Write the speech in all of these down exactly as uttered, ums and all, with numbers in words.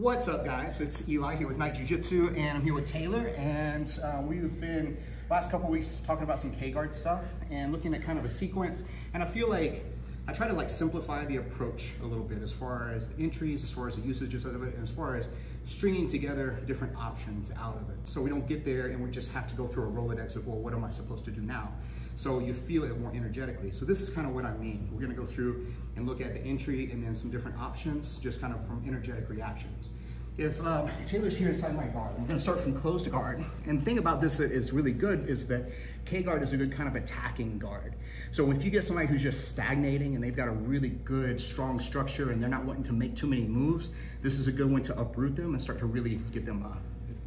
What's up, guys? It's Eli here with Knight Jiu-Jitsu, and I'm here with Taylor, and uh, we've been last couple weeks talking about some K-Guard stuff and looking at kind of a sequence. And I feel like I try to like simplify the approach a little bit as far as the entries, as far as the usages of it, and as far as stringing together different options out of it, so we don't get there and we just have to go through a Rolodex of, well, what am I supposed to do now? So you feel it more energetically. So this is kind of what I mean. We're gonna go through and look at the entry and then some different options, just kind of from energetic reactions. If um, Taylor's here inside my guard, I'm gonna start from closed guard. And the thing about this that is really good is that K-Guard is a good kind of attacking guard. So if you get somebody who's just stagnating and they've got a really good, strong structure and they're not wanting to make too many moves, this is a good one to uproot them and start to really get them uh,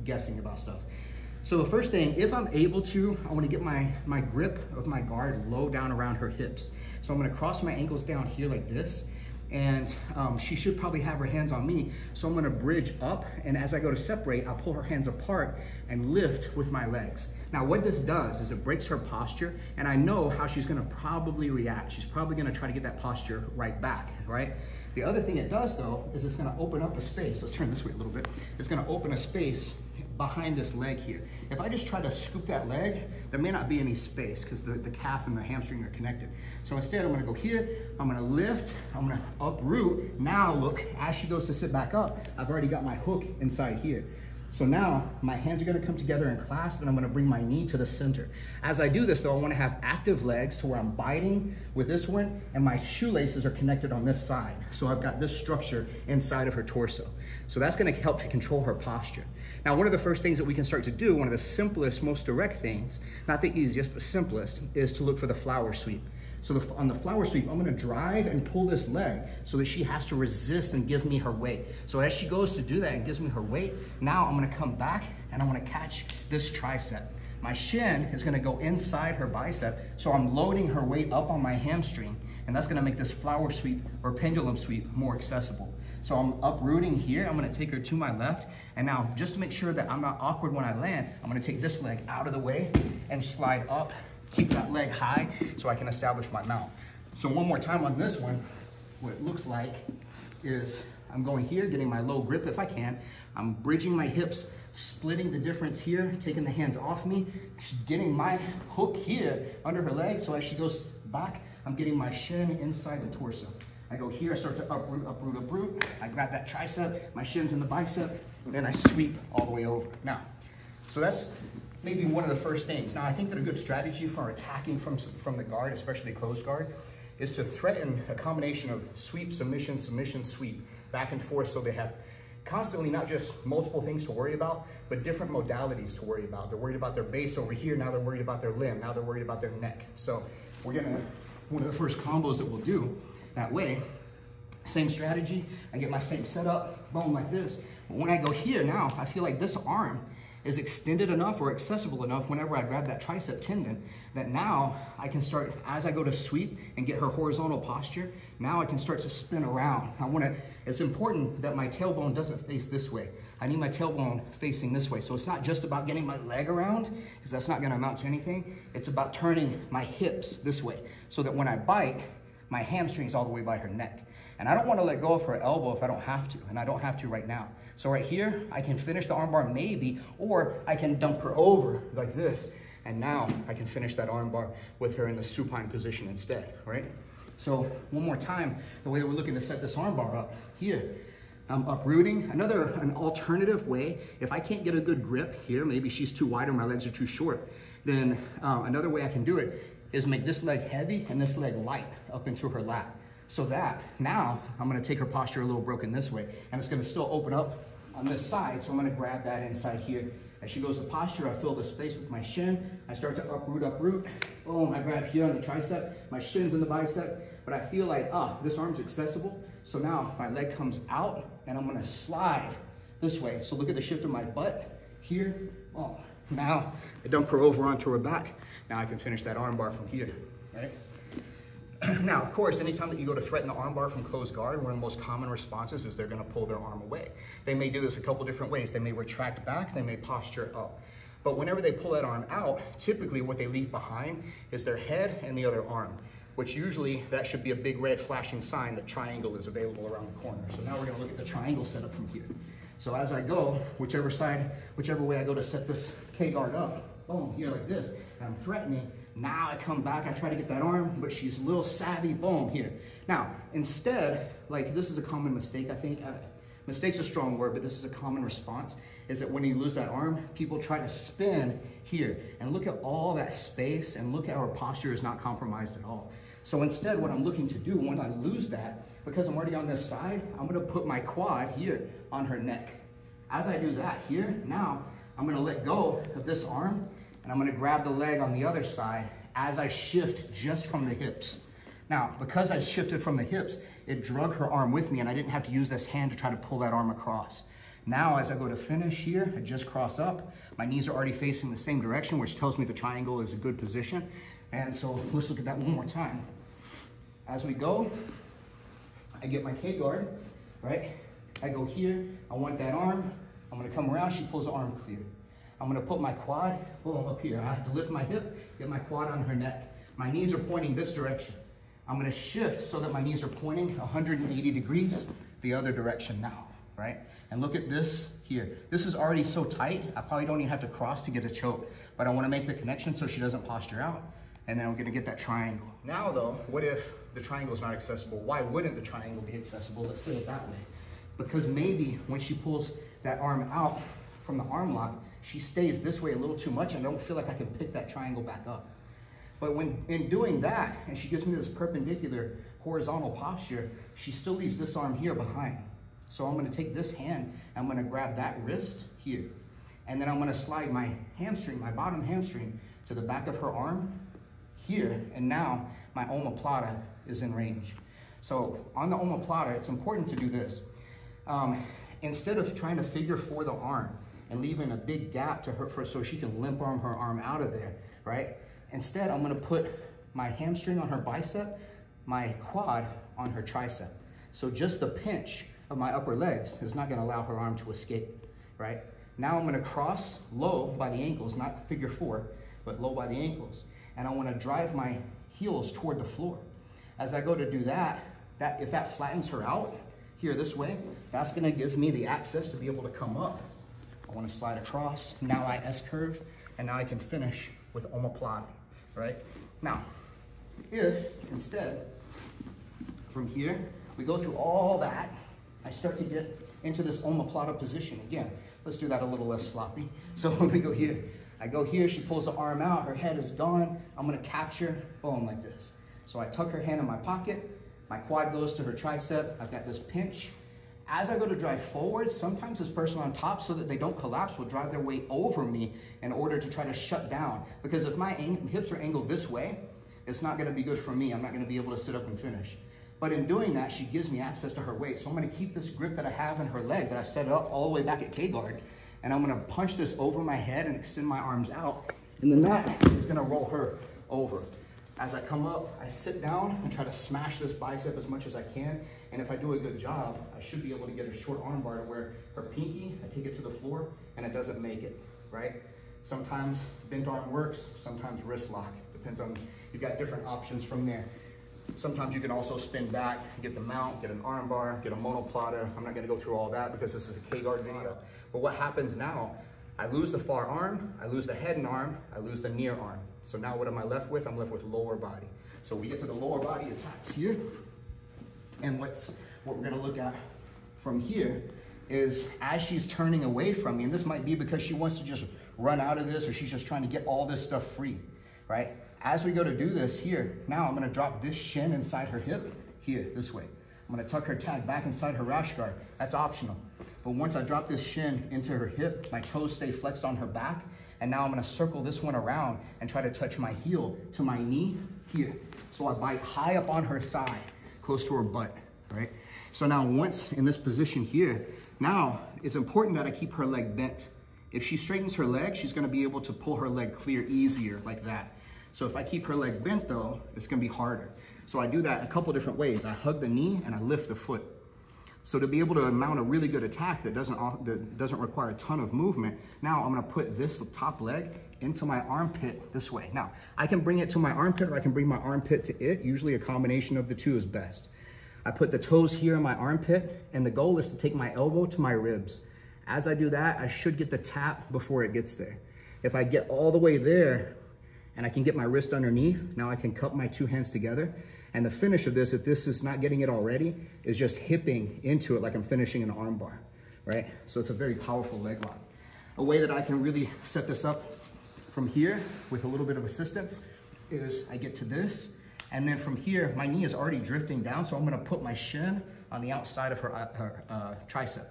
guessing about stuff. So the first thing, if I'm able to, I wanna get my, my grip of my guard low down around her hips. So I'm gonna cross my ankles down here like this, and um, she should probably have her hands on me. So I'm gonna bridge up, and as I go to separate, I'll pull her hands apart and lift with my legs. Now what this does is it breaks her posture, and I know how she's gonna probably react. She's probably gonna try to get that posture right back, right? The other thing it does though, is it's gonna open up a space. Let's turn this way a little bit. It's gonna open a space behind this leg here. If I just try to scoop that leg, there may not be any space because the, the calf and the hamstring are connected. So instead, I'm gonna go here, I'm gonna lift, I'm gonna uproot. Now look, as she goes to sit back up, I've already got my hook inside here. So now my hands are gonna come together and clasp, and I'm gonna bring my knee to the center. As I do this though, I wanna have active legs to where I'm biting with this one, and my shoelaces are connected on this side. So I've got this structure inside of her torso. So that's gonna help to control her posture. Now, one of the first things that we can start to do, one of the simplest, most direct things, not the easiest, but simplest, is to look for the flower sweep. So the, on the flower sweep, I'm gonna drive and pull this leg so that she has to resist and give me her weight. So as she goes to do that and gives me her weight, now I'm gonna come back and I'm gonna catch this tricep. My shin is gonna go inside her bicep, so I'm loading her weight up on my hamstring, and that's gonna make this flower sweep or pendulum sweep more accessible. So I'm uprooting here, I'm gonna take her to my left, and now just to make sure that I'm not awkward when I land, I'm gonna take this leg out of the way and slide up. Keep that leg high so I can establish my mount. So one more time on this one, what it looks like is I'm going here, getting my low grip if I can. I'm bridging my hips, splitting the difference here, taking the hands off me, getting my hook here under her leg. So as she goes back, I'm getting my shin inside the torso. I go here, I start to uproot, uproot, uproot. I grab that tricep, my shin's in the bicep, and then I sweep all the way over. Now, so that's maybe one of the first things. Now, I think that a good strategy for attacking from, from the guard, especially closed guard, is to threaten a combination of sweep, submission, submission, sweep, back and forth, so they have constantly not just multiple things to worry about, but different modalities to worry about. They're worried about their base over here, now they're worried about their limb, now they're worried about their neck. So we're gonna, one of the first combos that we'll do that way, same strategy, I get my same setup, boom, like this. But when I go here now, I feel like this arm is extended enough or accessible enough whenever I grab that tricep tendon that now I can start, as I go to sweep and get her horizontal posture, now I can start to spin around. I wanna, it's important that my tailbone doesn't face this way. I need my tailbone facing this way. So it's not just about getting my leg around, because that's not gonna amount to anything. It's about turning my hips this way so that when I bite, my hamstring's all the way by her neck. And I don't wanna let go of her elbow if I don't have to, and I don't have to right now. So right here, I can finish the armbar maybe, or I can dump her over like this, and now I can finish that armbar with her in the supine position instead, right? So one more time, the way that we're looking to set this armbar up here, I'm uprooting. Another, an alternative way, if I can't get a good grip here, maybe she's too wide or my legs are too short, then um, another way I can do it is make this leg heavy and this leg light up into her lap. So that, now I'm gonna take her posture a little broken this way, and it's gonna still open up on this side, so I'm gonna grab that inside here. As she goes to posture, I fill the space with my shin, I start to uproot, uproot, boom, I grab here on the tricep, my shin's in the bicep, but I feel like, ah, this arm's accessible, so now my leg comes out, and I'm gonna slide this way. So look at the shift of my butt here, oh, now I dump her over onto her back, now I can finish that armbar from here, right? Now, of course, anytime that you go to threaten the armbar from closed guard, one of the most common responses is they're gonna pull their arm away. They may do this a couple different ways. They may retract back, they may posture up. But whenever they pull that arm out, typically what they leave behind is their head and the other arm, which usually that should be a big red flashing sign that triangle is available around the corner. So now we're gonna look at the triangle setup from here. So as I go, whichever side, whichever way I go to set this K-guard up, boom, here like this, and I'm threatening. Now I come back, I try to get that arm, but she's a little savvy, boom, here. Now, instead, like this is a common mistake, I think. Uh, mistake's a strong word, but this is a common response, is that when you lose that arm, people try to spin here. And look at all that space, and look at our posture is not compromised at all. So instead, what I'm looking to do when I lose that, because I'm already on this side, I'm gonna put my quad here on her neck. As I do that here, now, I'm gonna let go of this arm, and I'm gonna grab the leg on the other side as I shift just from the hips. Now, because I shifted from the hips, it drug her arm with me and I didn't have to use this hand to try to pull that arm across. Now, as I go to finish here, I just cross up. My knees are already facing the same direction, which tells me the triangle is a good position. And so let's look at that one more time. As we go, I get my K-guard, right? I go here, I want that arm. I'm gonna come around, she pulls the arm clear. I'm gonna put my quad, boom, up here. I have to lift my hip, get my quad on her neck. My knees are pointing this direction. I'm gonna shift so that my knees are pointing one hundred eighty degrees the other direction now, right? And look at this here. This is already so tight, I probably don't even have to cross to get a choke, but I wanna make the connection so she doesn't posture out, and then I'm gonna get that triangle. Now though, what if the triangle is not accessible? Why wouldn't the triangle be accessible? Let's say it that way. Because maybe when she pulls that arm out from the arm lock, she stays this way a little too much and I don't feel like I can pick that triangle back up. But when in doing that, and she gives me this perpendicular horizontal posture, she still leaves this arm here behind. So I'm gonna take this hand, I'm gonna grab that wrist here, and then I'm gonna slide my hamstring, my bottom hamstring, to the back of her arm here, and now my omoplata is in range. So on the omoplata, it's important to do this. Um, instead of trying to figure for the arm, and leaving a big gap to her for, so she can limp arm her arm out of there, right? Instead, I'm gonna put my hamstring on her bicep, my quad on her tricep. So just the pinch of my upper legs is not gonna allow her arm to escape, right? Now I'm gonna cross low by the ankles, not figure four, but low by the ankles. And I wanna drive my heels toward the floor. As I go to do that, that if that flattens her out here this way, that's gonna give me the access to be able to come up. I want to slide across, now I S-curve, and now I can finish with omoplata, right? Now, if instead, from here, we go through all that, I start to get into this omoplata position. Again, let's do that a little less sloppy. So when we go here, I go here, she pulls the arm out, her head is gone, I'm gonna capture, boom, like this. So I tuck her hand in my pocket, my quad goes to her tricep, I've got this pinch. As I go to drive forward, sometimes this person on top, so that they don't collapse, will drive their weight over me in order to try to shut down. Because if my hips are angled this way, it's not gonna be good for me. I'm not gonna be able to sit up and finish. But in doing that, she gives me access to her weight. So I'm gonna keep this grip that I have in her leg that I set up all the way back at K-Guard, and I'm gonna punch this over my head and extend my arms out. And then that is gonna roll her over. As I come up, I sit down and try to smash this bicep as much as I can. And if I do a good job, I should be able to get a short arm bar to where her pinky, I take it to the floor and it doesn't make it, right? Sometimes bent arm works, sometimes wrist lock. Depends on, you've got different options from there. Sometimes you can also spin back, get the mount, get an arm bar, get a monoplata. I'm not gonna go through all that because this is a K-Guard video. But what happens now, I lose the far arm, I lose the head and arm, I lose the near arm. So now what am I left with? I'm left with lower body. So we get to the lower body attacks here. And what's, what we're gonna look at from here is as she's turning away from me, and this might be because she wants to just run out of this or she's just trying to get all this stuff free, right? As we go to do this here, now I'm gonna drop this shin inside her hip here, this way. I'm gonna tuck her tag back inside her rash guard. That's optional. But once I drop this shin into her hip, my toes stay flexed on her back. And now I'm gonna circle this one around and try to touch my heel to my knee here. So I bite high up on her thigh, close to her butt, right? So now once in this position here, now it's important that I keep her leg bent. If she straightens her leg, she's gonna be able to pull her leg clear easier like that. So if I keep her leg bent though, it's gonna be harder. So I do that a couple different ways. I hug the knee and I lift the foot. So to be able to mount a really good attack that doesn't, that doesn't require a ton of movement, now I'm gonna put this top leg into my armpit this way. Now, I can bring it to my armpit or I can bring my armpit to it. Usually a combination of the two is best. I put the toes here in my armpit and the goal is to take my elbow to my ribs. As I do that, I should get the tap before it gets there. If I get all the way there and I can get my wrist underneath, now I can cup my two hands together. And the finish of this, if this is not getting it already, is just hipping into it like I'm finishing an arm bar, right? So it's a very powerful leg lock. A way that I can really set this up from here with a little bit of assistance is I get to this, and then from here, my knee is already drifting down, so I'm gonna put my shin on the outside of her, her uh, tricep,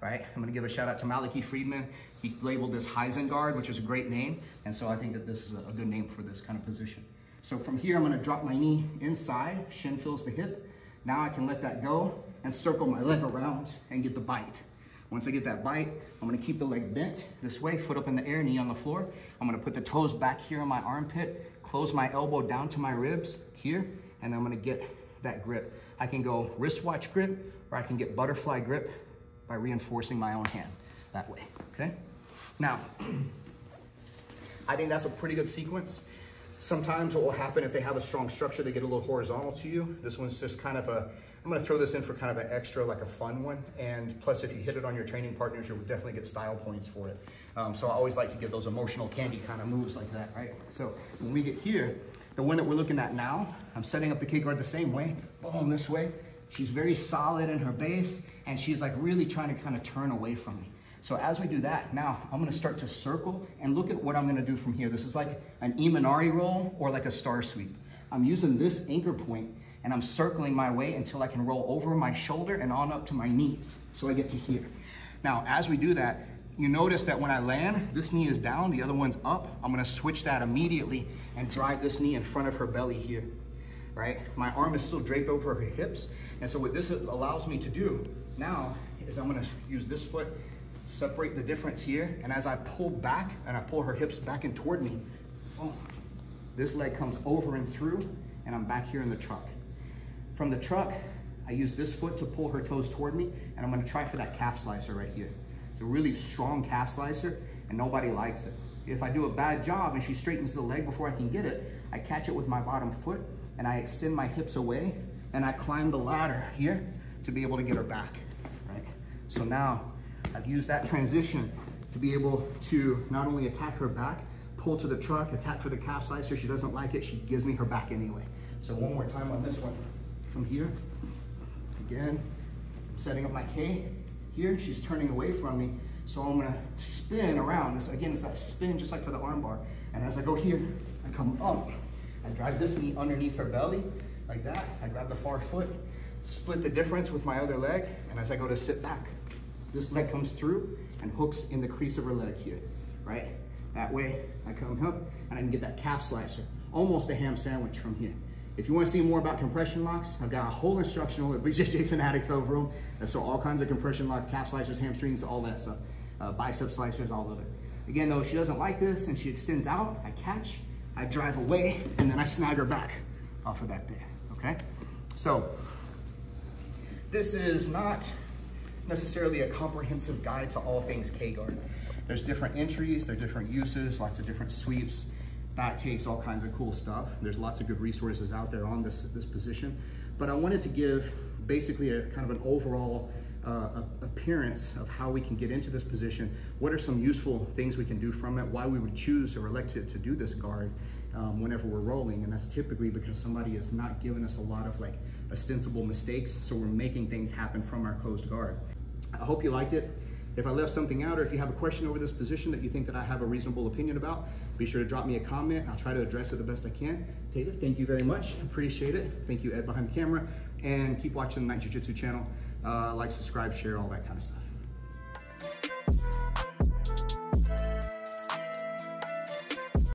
right? I'm gonna give a shout out to Maliki Friedman. He labeled this Heisenguard, which is a great name, and so I think that this is a good name for this kind of position. So from here, I'm gonna drop my knee inside, shin fills the hip. Now I can let that go and circle my leg around and get the bite. Once I get that bite, I'm gonna keep the leg bent this way, foot up in the air, knee on the floor. I'm gonna put the toes back here in my armpit, close my elbow down to my ribs here, and I'm gonna get that grip. I can go wristwatch grip, or I can get butterfly grip by reinforcing my own hand that way, okay? Now, I think that's a pretty good sequence. Sometimes what will happen if they have a strong structure, they get a little horizontal to you. This one's just kind of a, I'm gonna throw this in for kind of an extra, like a fun one. And plus if you hit it on your training partners, you'll definitely get style points for it. Um, so I always like to give those emotional candy kind of moves like that, right? So when we get here, the one that we're looking at now, I'm setting up the K-Guard the same way, boom, this way. She's very solid in her base and she's like really trying to kind of turn away from me. So as we do that, now I'm gonna start to circle and look at what I'm gonna do from here. This is like an Imanari roll or like a star sweep. I'm using this anchor point and I'm circling my way until I can roll over my shoulder and on up to my knees. So I get to here. Now, as we do that, you notice that when I land, this knee is down, the other one's up. I'm gonna switch that immediately and drive this knee in front of her belly here, right? My arm is still draped over her hips. And so what this allows me to do now is I'm gonna use this foot, separate the difference here, and as I pull back and I pull her hips back and toward me, boom, this leg comes over and through and I'm back here in the truck. From the truck, I use this foot to pull her toes toward me and I'm gonna try for that calf slicer right here. It's a really strong calf slicer and nobody likes it. If I do a bad job and she straightens the leg before I can get it, I catch it with my bottom foot and I extend my hips away and I climb the ladder here to be able to get her back, right? So now, I've used that transition to be able to not only attack her back, pull to the truck, attack for the calf slicer. She doesn't like it. She gives me her back anyway. So one more time on this one. From here, again, I'm setting up my K here. She's turning away from me. So I'm gonna spin around. This, again, it's that spin just like for the arm bar. And as I go here, I come up. I drive this knee underneath her belly like that. I grab the far foot, split the difference with my other leg. And as I go to sit back, this leg comes through and hooks in the crease of her leg here, right? That way I come up and I can get that calf slicer, almost a ham sandwich from here. If you wanna see more about compression locks, I've got a whole instructional at B J J Fanatics over them. So all kinds of compression locks, calf slicers, hamstrings, all that stuff, uh, bicep slicers, all of it. Again though, she doesn't like this and she extends out, I catch, I drive away, and then I snag her back off of that there, okay? So this is not necessarily a comprehensive guide to all things K-Guard. There's different entries, there's different uses, lots of different sweeps, back takes, all kinds of cool stuff. There's lots of good resources out there on this, this position. But I wanted to give basically a kind of an overall uh, appearance of how we can get into this position. What are some useful things we can do from it? Why we would choose or elect to, to do this guard um, whenever we're rolling. And that's typically because somebody has not given us a lot of like ostensible mistakes. So we're making things happen from our closed guard. I hope you liked it. If I left something out or if you have a question over this position that you think that I have a reasonable opinion about, be sure to drop me a comment. I'll try to address it the best I can. Taylor, thank you very much. Appreciate it. Thank you, Ed, behind the camera. And keep watching the Knight Jiu-Jitsu channel. Uh, like, subscribe, share, all that kind of stuff.